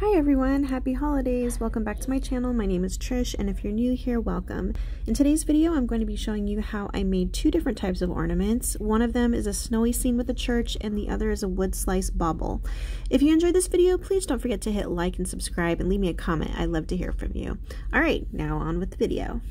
Hi everyone, happy holidays. Welcome back to my channel. My name is Trish, and if you're new here, welcome. In today's video, I'm going to be showing you how I made two different types of ornaments. One of them is a snowy scene with a church, and the other is a wood slice bauble. If you enjoyed this video, please don't forget to hit like and subscribe and leave me a comment. I'd love to hear from you. All right, now on with the video.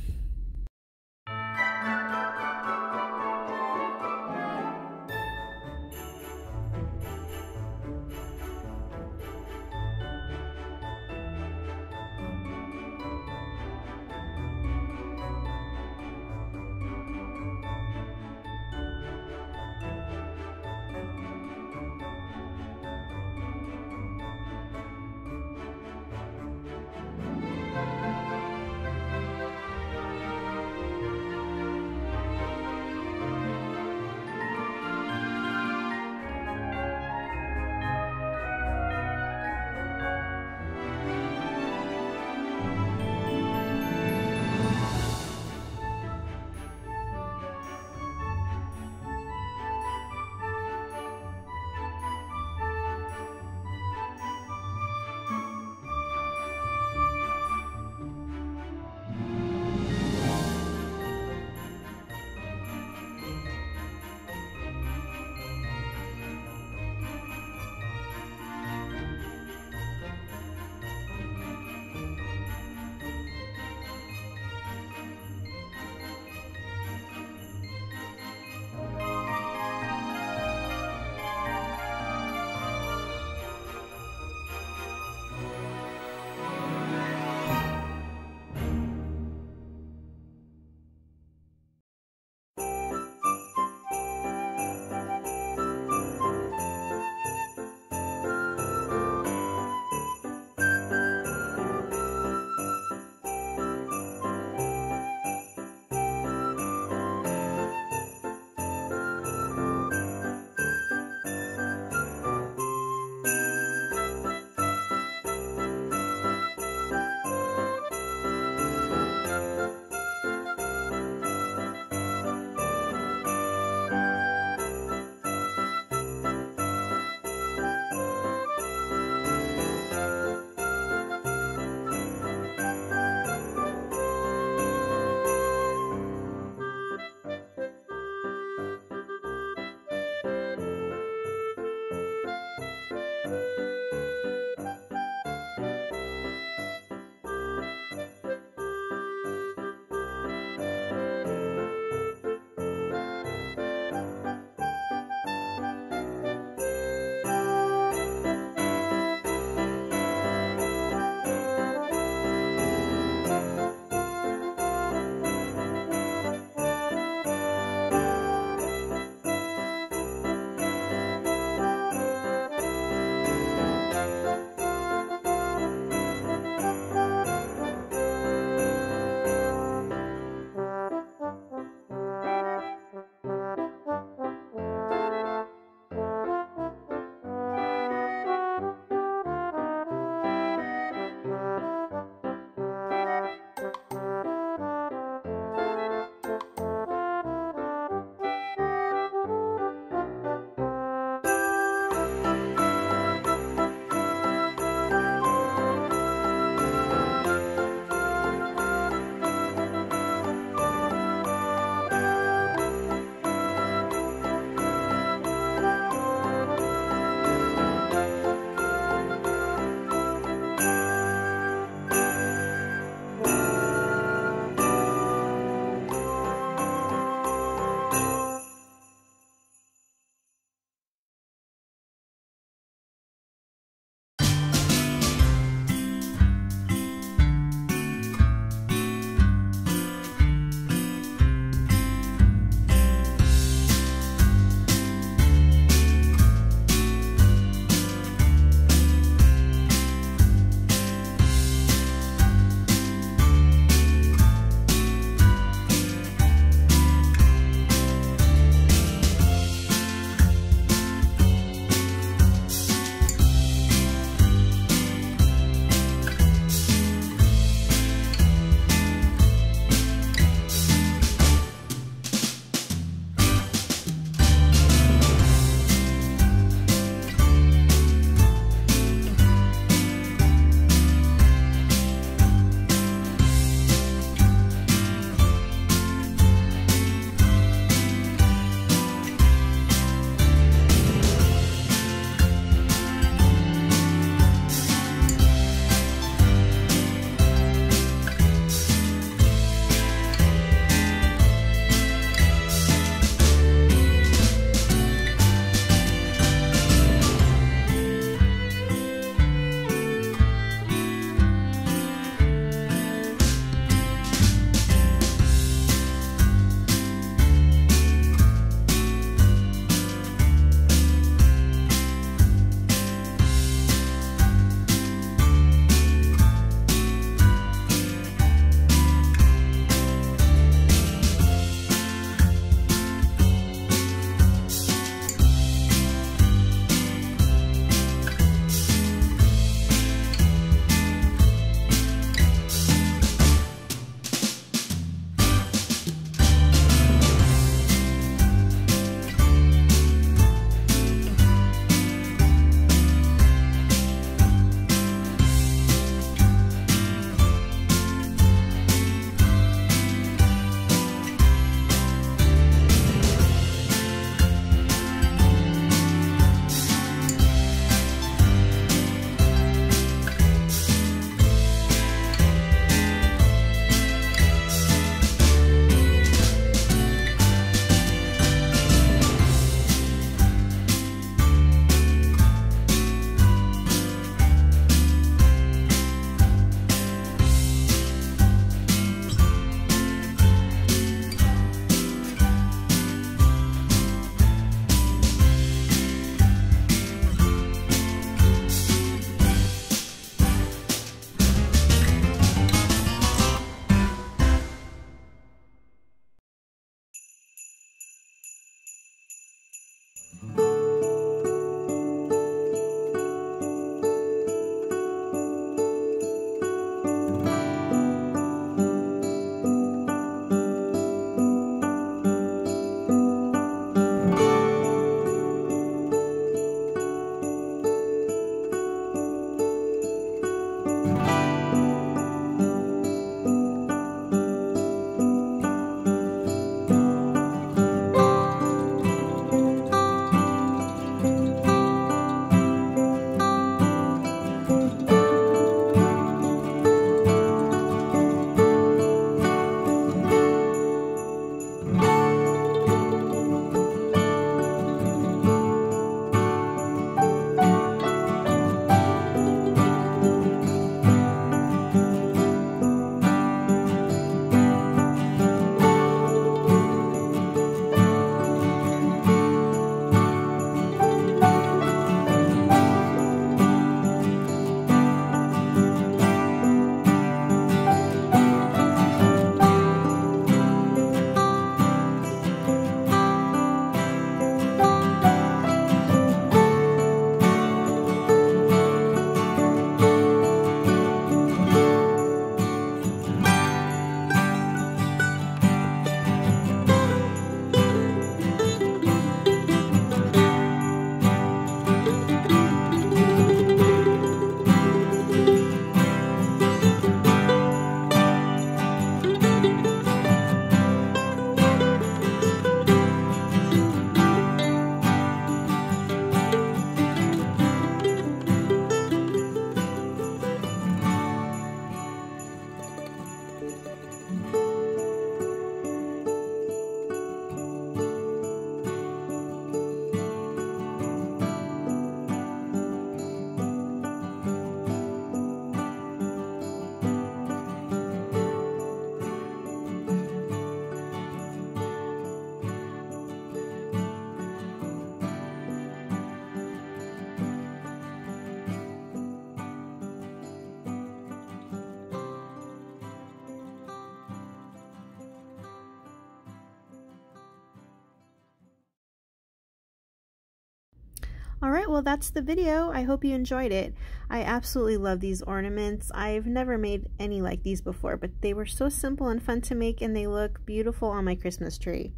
All right, well, that's the video. I hope you enjoyed it. I absolutely love these ornaments. I've never made any like these before, but they were so simple and fun to make, and they look beautiful on my Christmas tree.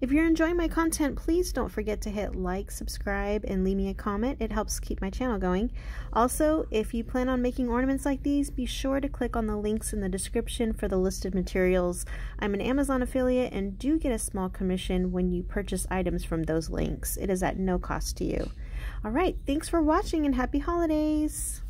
If you're enjoying my content, please don't forget to hit like, subscribe, and leave me a comment. It helps keep my channel going. Also, if you plan on making ornaments like these, be sure to click on the links in the description for the listed materials. I'm an Amazon affiliate and do get a small commission when you purchase items from those links. It is at no cost to you. All right, thanks for watching and happy holidays!